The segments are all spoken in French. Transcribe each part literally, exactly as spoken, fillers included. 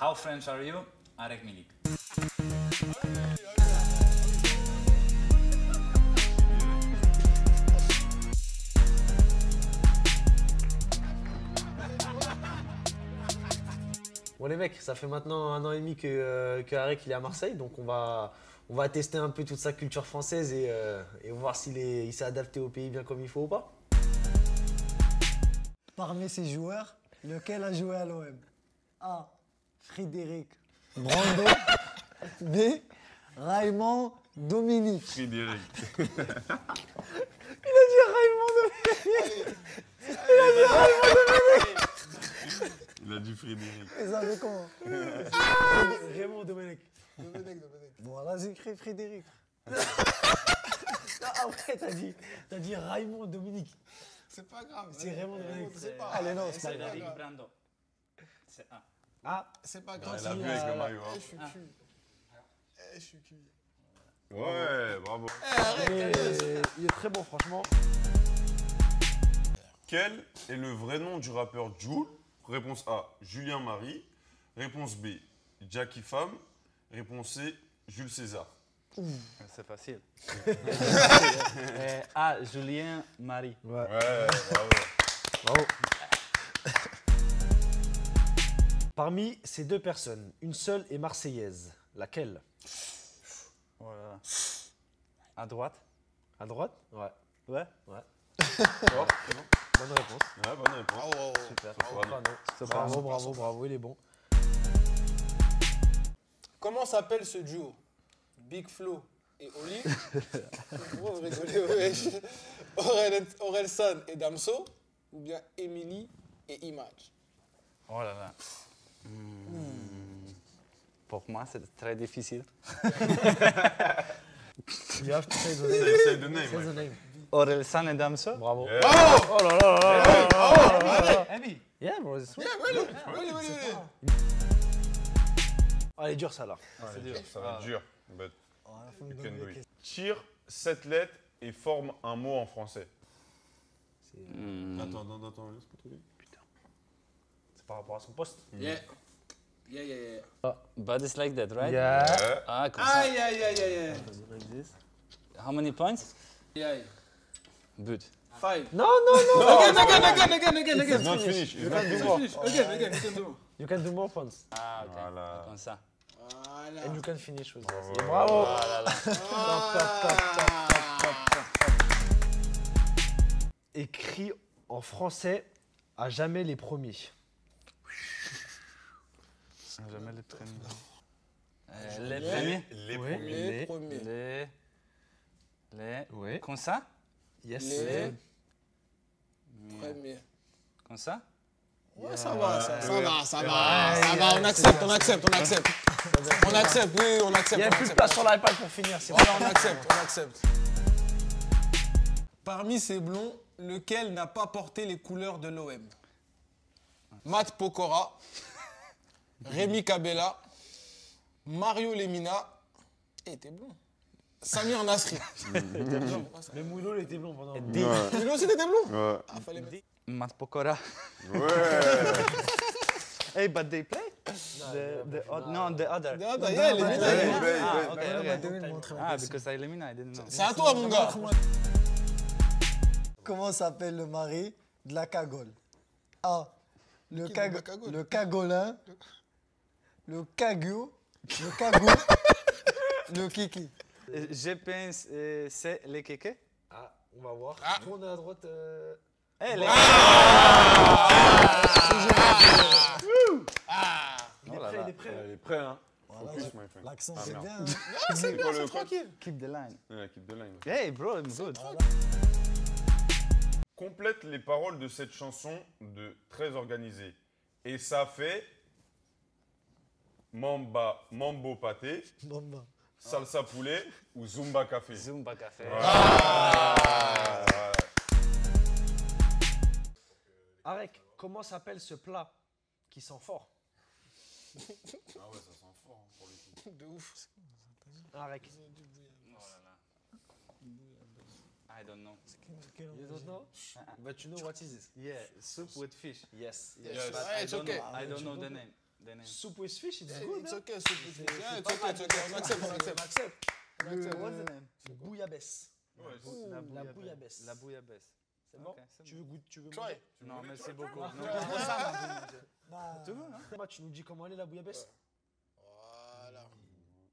How French are you? Arek Milik. Bon les mecs, ça fait maintenant un an et demi que, euh, que Arek il est à Marseille, donc on va, on va tester un peu toute sa culture française et, euh, et voir s'il il s'est adapté au pays bien comme il faut ou pas. Parmi ces joueurs, lequel a joué à l'O M? A. Frédéric Brando. B. Raymond Dominique. Frédéric. Il a dit Raymond Dominique. Il a dit Raymond Dominique. Il a dit Frédéric. Ils avaient comment? Raymond Dominique. Dominique, Dominique. Bon, là, j'ai écrit Frédéric. Après, t'as dit, t'as dit Raymond Dominique. C'est pas grave. C'est Raymond Dominique. Allez, non, c'est pas grave. Frédéric Brando. C'est A. Ah, c'est pas grave. Elle a vu avec le maillot. Je suis cuit. Je suis cuit. Ouais, bravo. Il est très bon, franchement. Quel est le vrai nom du rappeur Jules? Réponse A, Julien Marie. Réponse B, Jackie Femme. Réponse C, Jules César. C'est facile. A, Julien Marie. Ouais, ouais, bravo. Bravo. Parmi ces deux personnes, une seule est marseillaise. Laquelle? Voilà. À droite. À droite? Ouais. Ouais? Ouais. Oh, c'est bon. Bonne réponse. Ouais, bonne réponse. Oh, oh, oh. Super. Oh, bravo. Bravo, bravo, bravo, il est bon. Comment s'appelle ce duo? Big Flo et Oli. Pourquoi vous rigolez, wesh? Aurelsan et Damso? Ou bien Emily et Image? Oh là là. Mmh. Mmh. Pour moi, c'est très difficile. You have to say the name. Say the name. Say the name. Aurelsan et Damso. Bravo. Yeah. Oh, oh là là là là. Oh, oh, Abby. Yeah, bro, it's sweet. Yeah, really, really, really, really. Ah, elle est dure, ça, là. Ah, c'est dur, ça va être dur. But oh, you can do it. Tire sept lettres et forme un mot en français. Mm. Attends, attends, attends, laisse pour trouver. Putain. C'est par rapport à son poste. Yeah. Mm. Yeah, yeah, yeah. Oh, but it's like that, right? Yeah. Yeah. Ah, comme ça. Ah, yeah, yeah, yeah, yeah. Like this. How many points? Yeah. But. Five. No, no, no. no again, again, again, again, again, again. Not finish. You can do more. Again, again, you can do more. You can do more points. Ah, ok. Voilà. Comme ça. Voilà. And you can finish with this. Bravo. Bravo. Voilà. Top, top, top, top, top, top. Écrit en français à jamais les premiers. À jamais les premiers. Euh, les, les premiers. Les, les, oui. premiers. les premiers. Les. Les. Oui. Comme ça? Yes. Les. les premiers. Comme ça? Ouais, ça va, ça, ça va, ça va, ça va, on accepte, on accepte, on accepte. On accepte, oui, on accepte. Il n'y a plus de place sur l'iPad pour finir, c'est bon. On accepte, on accepte. Parmi ces blonds, lequel n'a pas porté les couleurs de l'O M? Mat Pokora, Rémi Cabella, Mario Lemina, et t'es blond. Samir Nasri. Mais Moulo, il était blond pendant. Moulo aussi, il était blond? Ah, fallait mettre. Mat Pokora. Ouais. Hey, but they play? No, the, the, the, no, the other. The other, yeah, Lemina. Ah, okay, okay. Ah, because I Lemina, I didn't know. C'est à toi, mon gars. Comment s'appelle le mari de la cagole? A. Le cagolin. Le cagolin. Le cagou. Le cagou. Le kiki. Je pense que c'est le kiki. Ah, on va voir. Tourne à droite. Eh les gars! Il est prêt, il est prêt, hein. Focus, my friend. L'accent, c'est bien. C'est bien, c'est tranquille. Keep the line. Yeah, keep the line. Hey, bro, I'm good. Complète les paroles de cette chanson de très organisée. Et ça fait... Mamba, Mambo Pâté. Mamba. Salsa Poulet ou Zumba Café. Zumba Café. Arek, comment s'appelle ce plat qui sent fort? Ah ouais, ça sent fort hein, pour le coup. De ouf. Arek. Oh là là. I don't know. You don't know? But you know what is this? Yeah, soup with fish. Yes. Yes. yes. I, don't know. I don't know the name. Soup with fish, it's good. It's okay, soup with fish. Yeah, it's okay, it's okay. On accepte, on accepte. On accepte. What's the name? Bouillabaisse. La bouillabaisse. La bouillabaisse. C'est bon? Tu veux goûter? Tu veux manger? Non, mais c'est beaucoup. Tu veux, non? Tu nous dis comment elle est la bouillabaisse? Voilà.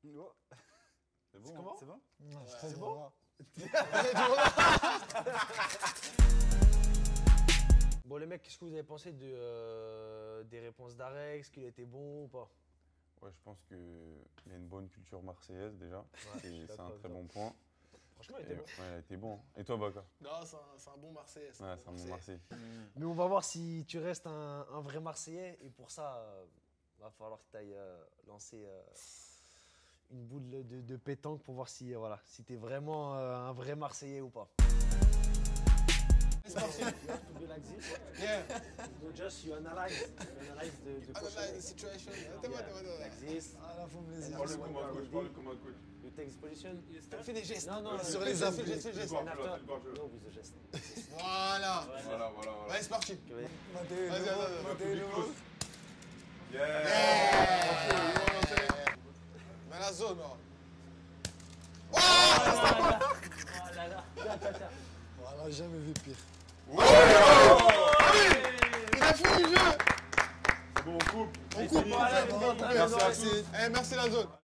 C'est bon? C'est bon? C'est bon? Bon les mecs, qu'est-ce que vous avez pensé de, euh, des réponses d'Arek? Est-ce qu'il était bon ou pas? Ouais, je pense qu'il a une bonne culture marseillaise déjà, ouais, c'est un très bon point. Franchement, il était bon. Ouais, il était bon. Et toi, Baka? Non, c'est un, un bon Marseillais. Ouais, c'est un bon Marseillais. Mais on va voir si tu restes un, un vrai Marseillais. Et pour ça, euh, va falloir que tu ailles euh, lancer euh, une boule de, de, de pétanque pour voir si, euh, voilà, si tu es vraiment euh, un vrai Marseillais ou pas. Yeah. So just you analyze, you analyze the, the, analyze the situation. Yeah. Yeah. Like this. Ah, you take this position. Fais des gestes. Non, non, sur les affaires. No, with the gest. Voilà. Voilà, voilà. Allez, c'est parti. Vas-y, vas-y. Yeah. Dans la zone. Oh là là. Voilà, jamais vu pire. Ouais, oh oui, il a fini le jeu. C'est bon, on coupe. On coupe. Merci, merci la zone.